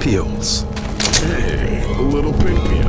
Peels. Hey, a little pink peel.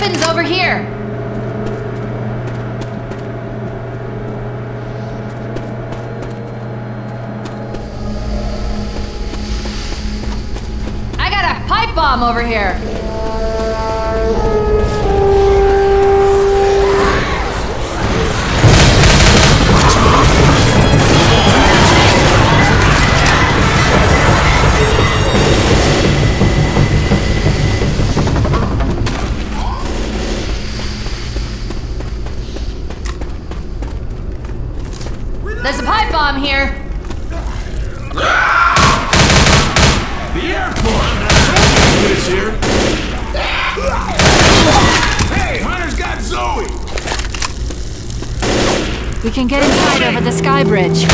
weapons over here. I got a pipe bomb over here. There's a pipe bomb here! The airport! Is here! Hey, Hunter's got Zoey! We can get inside over the sky bridge.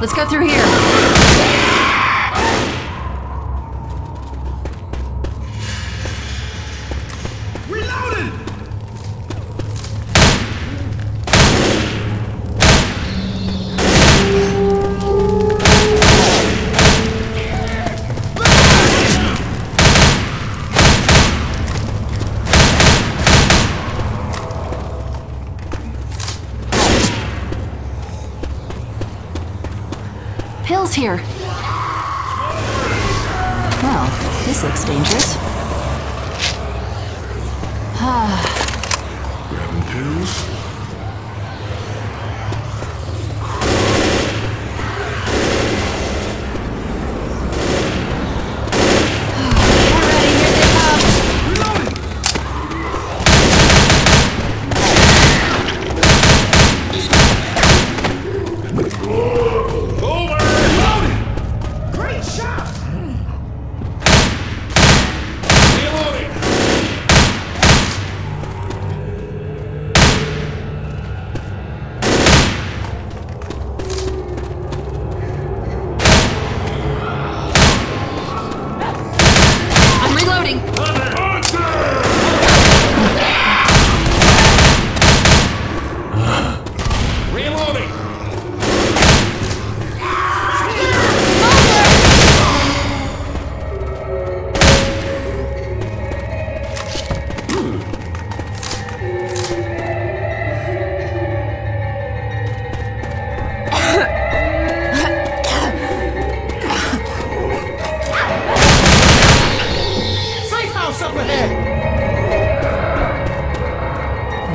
Let's go through here. Reloaded! Pills here. Well, this looks dangerous. Grabbing pills?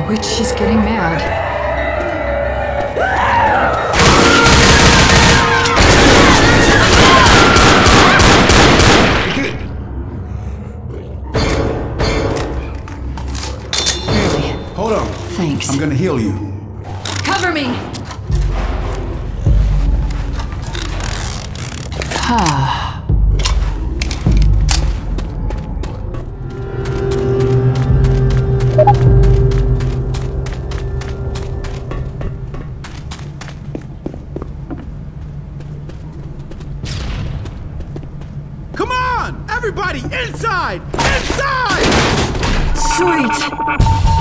Which is getting mad. Really? Hold on. Thanks. I'm gonna heal you. Cover me! Ah. Everybody, inside! Inside! Sweet!